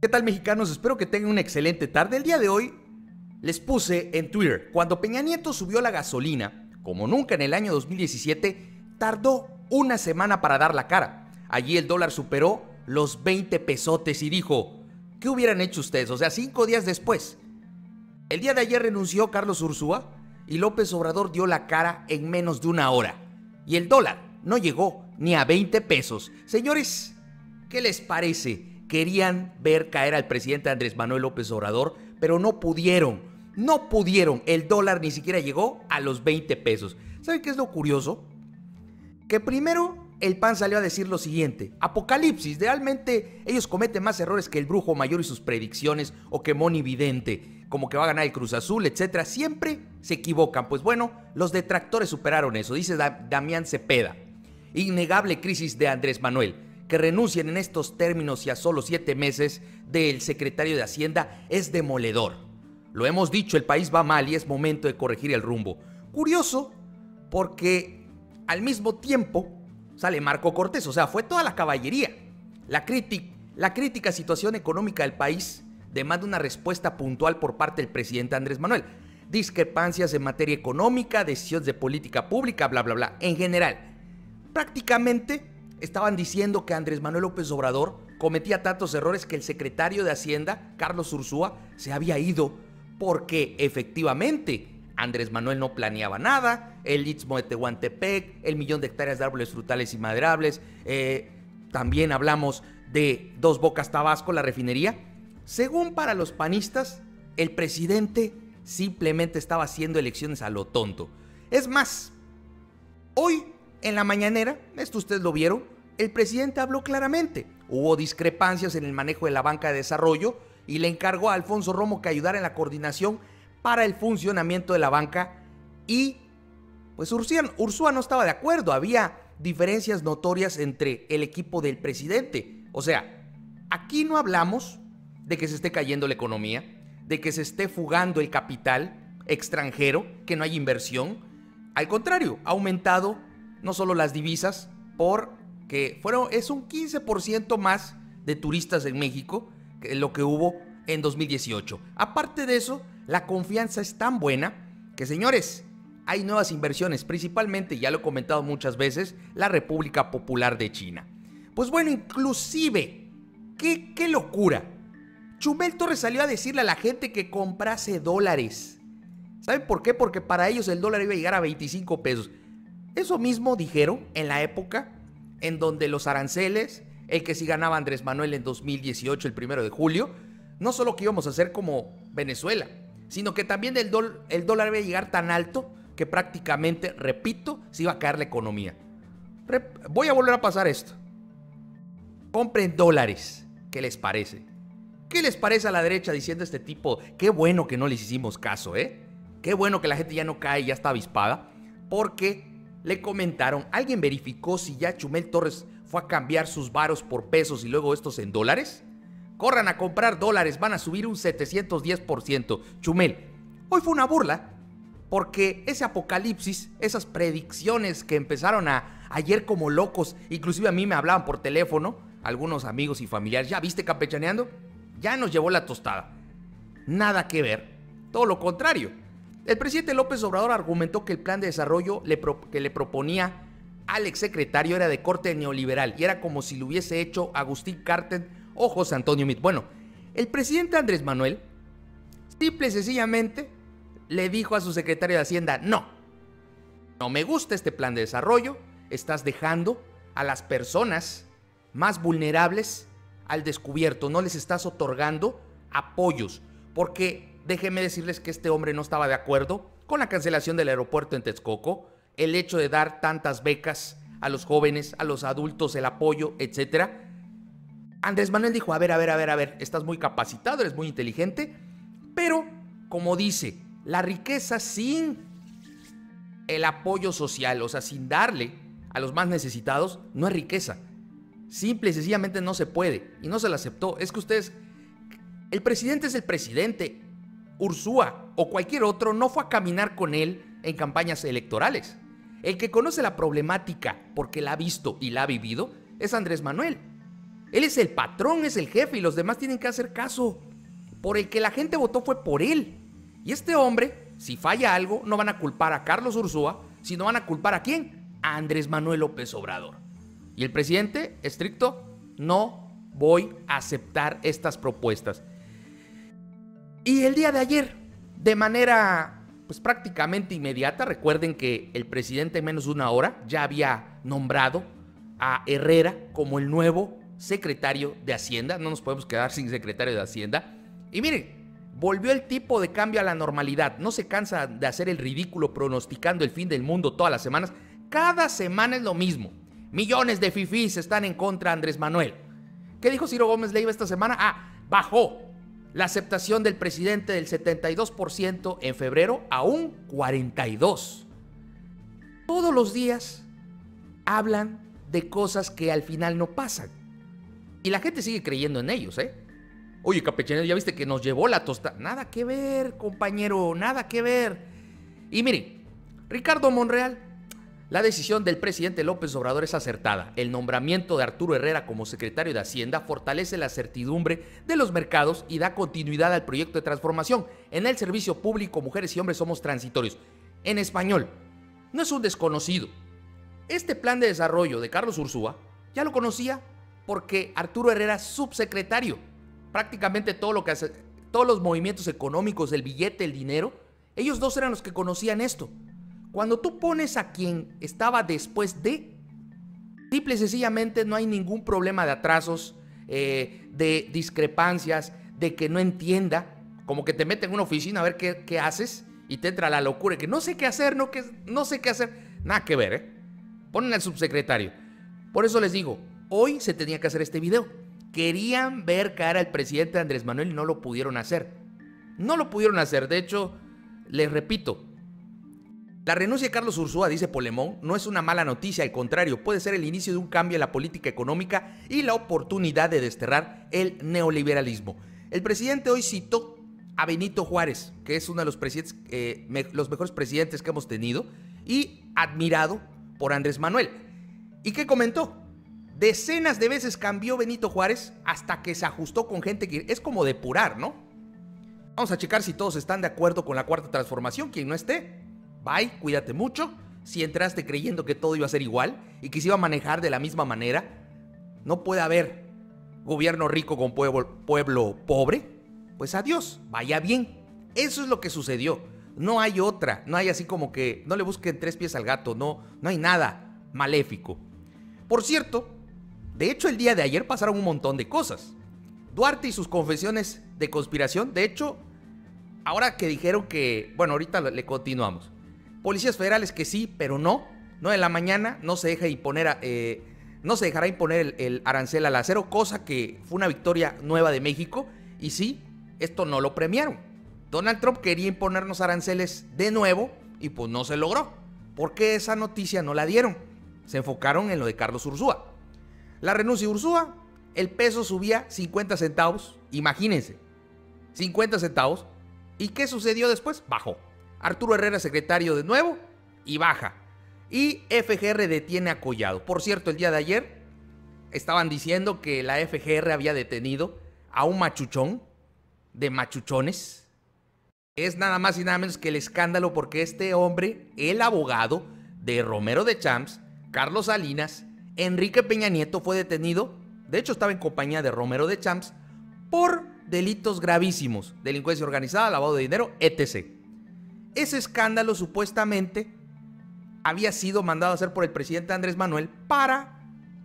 ¿Qué tal, mexicanos? Espero que tengan una excelente tarde. El día de hoy les puse en Twitter: cuando Peña Nieto subió la gasolina, como nunca en el año 2017, tardó una semana para dar la cara. Allí el dólar superó los 20 pesotes y dijo: ¿qué hubieran hecho ustedes? O sea, 5 días después. El día de ayer renunció Carlos Urzúa y López Obrador dio la cara en menos de una hora. Y el dólar no llegó ni a 20 pesos. Señores, ¿qué les parece? Querían ver caer al presidente Andrés Manuel López Obrador, pero no pudieron. No pudieron. El dólar ni siquiera llegó a los 20 pesos. ¿Saben qué es lo curioso? Que primero el PAN salió a decir lo siguiente: apocalipsis, realmente ellos cometen más errores que el brujo mayor y sus predicciones, o que Moni Vidente, como que va a ganar el Cruz Azul, etcétera. Siempre se equivocan. Pues bueno, los detractores superaron eso, dice Damián Zepeda. Innegable crisis de Andrés Manuel. Que renuncien en estos términos y a solo 7 meses del secretario de Hacienda es demoledor. Lo hemos dicho, el país va mal y es momento de corregir el rumbo. Curioso, porque al mismo tiempo sale Marco Cortés. O sea, fue toda la caballería. La crítica situación económica del país demanda una respuesta puntual por parte del presidente Andrés Manuel. Discrepancias en materia económica, decisiones de política pública, bla, bla, bla. En general, prácticamente estaban diciendo que Andrés Manuel López Obrador cometía tantos errores que el secretario de Hacienda, Carlos Urzúa, se había ido, porque efectivamente Andrés Manuel no planeaba nada. El Istmo de Tehuantepec, el 1.000.000 de hectáreas de árboles frutales y maderables. También hablamos de Dos Bocas, Tabasco, la refinería. Según para los panistas, el presidente simplemente estaba haciendo elecciones a lo tonto. Es más, hoy en la mañanera, esto ustedes lo vieron, el presidente habló claramente. Hubo discrepancias en el manejo de la banca de desarrollo y le encargó a Alfonso Romo que ayudara en la coordinación para el funcionamiento de la banca, y pues Urzúa no estaba de acuerdo. Había diferencias notorias entre el equipo del presidente. O sea, aquí no hablamos de que se esté cayendo la economía, de que se esté fugando el capital extranjero, que no hay inversión. Al contrario, ha aumentado no solo las divisas, porque es un 15% más de turistas en México que lo que hubo en 2018. Aparte de eso, la confianza es tan buena que, señores, hay nuevas inversiones, principalmente, ya lo he comentado muchas veces, la República Popular de China. Pues bueno, inclusive, ¡qué locura! Chumel Torres salió a decirle a la gente que comprase dólares. ¿Saben por qué? Porque para ellos el dólar iba a llegar a 25 pesos. Eso mismo dijeron en la época en donde los aranceles, el que sí ganaba Andrés Manuel en 2018, el 1 de julio, no solo que íbamos a hacer como Venezuela, sino que también el dólar iba a llegar tan alto que prácticamente, repito, se iba a caer la economía. Voy a volver a pasar esto. Compren dólares. ¿Qué les parece? ¿Qué les parece a la derecha diciendo este tipo? Qué bueno que no les hicimos caso, ¿eh? Qué bueno que la gente ya no cae, ya está avispada. Porque le comentaron, ¿alguien verificó si ya Chumel Torres fue a cambiar sus varos por pesos y luego estos en dólares? Corran a comprar dólares, van a subir un 710%. Chumel, hoy fue una burla, porque ese apocalipsis, esas predicciones que empezaron ayer como locos, inclusive a mí me hablaban por teléfono algunos amigos y familiares: ¿ya viste Campechaneando? Ya nos llevó la tostada. Nada que ver, todo lo contrario. El presidente López Obrador argumentó que el plan de desarrollo que le proponía al exsecretario era de corte neoliberal y era como si lo hubiese hecho Agustín Carstens o José Antonio Meade. Bueno, el presidente Andrés Manuel simple y sencillamente le dijo a su secretario de Hacienda: no me gusta este plan de desarrollo, estás dejando a las personas más vulnerables al descubierto, no les estás otorgando apoyos. Porque déjenme decirles que este hombre no estaba de acuerdo con la cancelación del aeropuerto en Texcoco, el hecho de dar tantas becas a los jóvenes, a los adultos, el apoyo, etcétera. Andrés Manuel dijo: a ver, estás muy capacitado, eres muy inteligente, pero, como dice, la riqueza sin el apoyo social, o sea, sin darle a los más necesitados, no es riqueza. Simple y sencillamente no se puede, y no se la aceptó. Es que ustedes, el presidente es el presidente. Urzúa o cualquier otro no fue a caminar con él en campañas electorales. El que conoce la problemática porque la ha visto y la ha vivido es Andrés Manuel. Él es el patrón, es el jefe y los demás tienen que hacer caso. Por el que la gente votó fue por él. Y este hombre, si falla algo, no van a culpar a Carlos Urzúa, sino van a culpar ¿a quién? A Andrés Manuel López Obrador. Y el presidente, estricto, no voy a aceptar estas propuestas. Y el día de ayer, de manera pues prácticamente inmediata, recuerden que el presidente en menos de una hora ya había nombrado a Herrera como el nuevo secretario de Hacienda. No nos podemos quedar sin secretario de Hacienda. Y miren, volvió el tipo de cambio a la normalidad. No se cansa de hacer el ridículo pronosticando el fin del mundo todas las semanas. Cada semana es lo mismo. Millones de fifís están en contra de Andrés Manuel. ¿Qué dijo Ciro Gómez Leyva esta semana? Ah, bajó la aceptación del presidente del 72% en febrero a un 42%. Todos los días hablan de cosas que al final no pasan. Y la gente sigue creyendo en ellos, ¿eh? Oye, Campechaneando, ya viste que nos llevó la tostada. Nada que ver, compañero, nada que ver. Y miren, Ricardo Monreal, la decisión del presidente López Obrador es acertada. El nombramiento de Arturo Herrera como secretario de Hacienda fortalece la certidumbre de los mercados y da continuidad al proyecto de transformación. En el servicio público, mujeres y hombres somos transitorios. En español, no es un desconocido. Este plan de desarrollo de Carlos Urzúa ya lo conocía porque Arturo Herrera es subsecretario. Prácticamente todo lo que hace, todos los movimientos económicos, el billete, el dinero, ellos dos eran los que conocían esto. Cuando tú pones a quien estaba después de, simple y sencillamente no hay ningún problema de atrasos, de discrepancias, de que no entienda, como que te meten en una oficina a ver qué haces y te entra la locura, que no sé qué hacer, no sé qué hacer, nada que ver, ¿eh? Ponen al subsecretario. Por eso les digo, hoy se tenía que hacer este video. Querían ver caer al presidente Andrés Manuel y no lo pudieron hacer. No lo pudieron hacer. De hecho, les repito, la renuncia de Carlos Urzúa, dice Polemón, no es una mala noticia. Al contrario, puede ser el inicio de un cambio en la política económica y la oportunidad de desterrar el neoliberalismo. El presidente hoy citó a Benito Juárez, que es uno de los presidentes, los mejores presidentes que hemos tenido y admirado por Andrés Manuel. ¿Y qué comentó? Decenas de veces cambió Benito Juárez hasta que se ajustó con gente que es como depurar, ¿no? Vamos a checar si todos están de acuerdo con la Cuarta Transformación. Quien no esté, bye, cuídate mucho. Si entraste creyendo que todo iba a ser igual y que se iba a manejar de la misma manera, no puede haber gobierno rico con pueblo pobre, pues adiós, vaya bien. Eso es lo que sucedió. No hay otra, no hay así como que no le busquen tres pies al gato, no hay nada maléfico. Por cierto, de hecho el día de ayer pasaron un montón de cosas. Duarte y sus confesiones de conspiración, de hecho, ahora que dijeron que, bueno, ahorita le continuamos. Policías federales que sí, pero no, 9 de la mañana no se dejará imponer el arancel al acero, cosa que fue una victoria nueva de México y sí, esto no lo premiaron. Donald Trump quería imponernos aranceles de nuevo y pues no se logró. ¿Por qué esa noticia no la dieron? Se enfocaron en lo de Carlos Urzúa. La renuncia de Urzúa, el peso subía 50 centavos, imagínense, 50 centavos. ¿Y qué sucedió después? Bajó. Arturo Herrera, secretario de nuevo, y baja. Y FGR detiene a Collado. Por cierto, el día de ayer estaban diciendo que la FGR había detenido a un machuchón de machuchones. Es nada más y nada menos que el escándalo porque este hombre, el abogado de Romero Deschamps, Carlos Salinas, Enrique Peña Nieto, fue detenido, de hecho estaba en compañía de Romero Deschamps, por delitos gravísimos, delincuencia organizada, lavado de dinero, etc. Ese escándalo supuestamente había sido mandado a hacer por el presidente Andrés Manuel para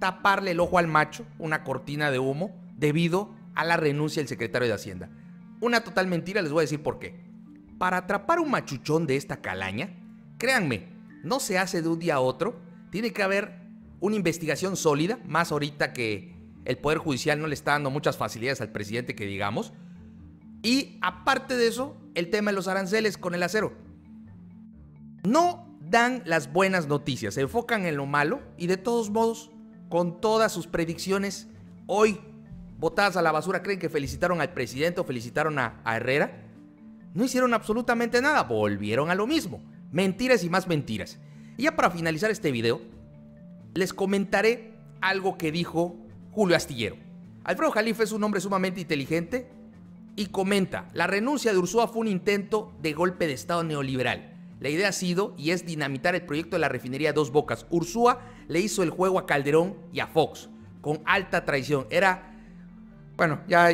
taparle el ojo al macho, una cortina de humo, debido a la renuncia del secretario de Hacienda. Una total mentira, les voy a decir por qué. Para atrapar un machuchón de esta calaña, créanme, no se hace de un día a otro, tiene que haber una investigación sólida, más ahorita que el Poder Judicial no le está dando muchas facilidades al presidente que digamos, y aparte de eso, el tema de los aranceles con el acero. No dan las buenas noticias, se enfocan en lo malo y de todos modos, con todas sus predicciones, hoy botadas a la basura, creen que felicitaron al presidente o felicitaron a Herrera. No hicieron absolutamente nada, volvieron a lo mismo. Mentiras y más mentiras. Y ya para finalizar este video, les comentaré algo que dijo Julio Astillero. Alfredo Jalife es un hombre sumamente inteligente y comenta: la renuncia de Urzúa fue un intento de golpe de estado neoliberal. La idea ha sido y es dinamitar el proyecto de la refinería Dos Bocas. Urzúa le hizo el juego a Calderón y a Fox con alta traición. Era, bueno, ya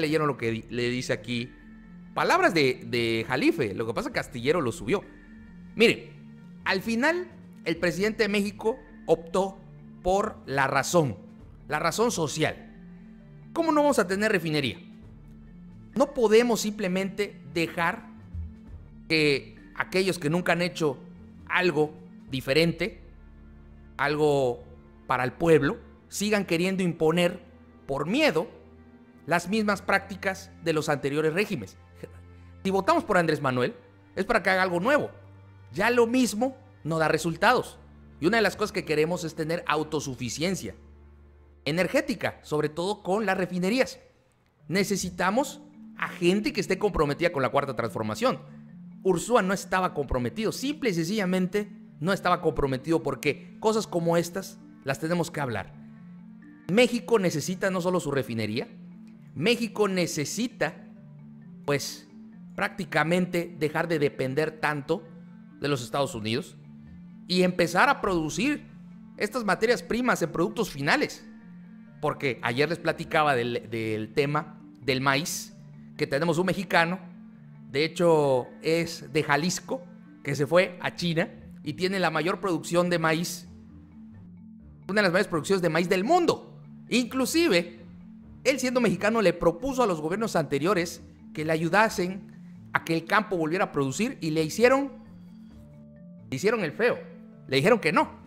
leyeron lo que le dice aquí. Palabras de Jalife, lo que pasa es que Castillero lo subió. Mire, al final el presidente de México optó por la razón social. ¿Cómo no vamos a tener refinería? No podemos simplemente dejar que aquellos que nunca han hecho algo diferente, algo para el pueblo, sigan queriendo imponer por miedo las mismas prácticas de los anteriores regímenes. Si votamos por Andrés Manuel, es para que haga algo nuevo. Ya lo mismo no da resultados. Y una de las cosas que queremos es tener autosuficiencia energética, sobre todo con las refinerías. Necesitamos a gente que esté comprometida con la Cuarta Transformación. Urzúa no estaba comprometido, simple y sencillamente no estaba comprometido, porque cosas como estas las tenemos que hablar. México necesita no solo su refinería, México necesita, pues, prácticamente dejar de depender tanto de los Estados Unidos y empezar a producir estas materias primas en productos finales. Porque ayer les platicaba del tema del maíz, que tenemos un mexicano, de hecho es de Jalisco, que se fue a China y tiene la mayor producción de maíz, una de las mayores producciones de maíz del mundo. Inclusive, él siendo mexicano le propuso a los gobiernos anteriores que le ayudasen a que el campo volviera a producir y le hicieron el feo, le dijeron que no.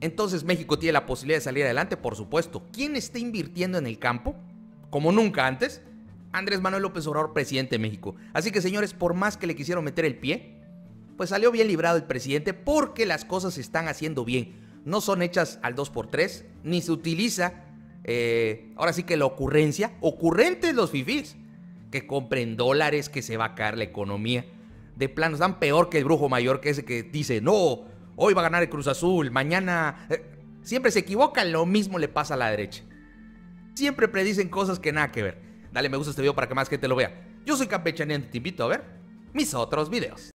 Entonces México tiene la posibilidad de salir adelante, por supuesto. ¿Quién está invirtiendo en el campo como nunca antes? Andrés Manuel López Obrador, presidente de México. Así que, señores, por más que le quisieron meter el pie, pues salió bien librado el presidente, porque las cosas se están haciendo bien. No son hechas al 2x3, ni se utiliza ahora sí que la ocurrencia. Ocurrentes los fifís, que compren dólares, que se va a caer la economía. De plano, están peor que el brujo mayor, que ese que dice: no, hoy va a ganar el Cruz Azul, mañana... Siempre se equivocan, lo mismo le pasa a la derecha. Siempre predicen cosas que nada que ver. Dale me gusta a este video para que más gente lo vea. Yo soy Campechaneando, te invito a ver mis otros videos.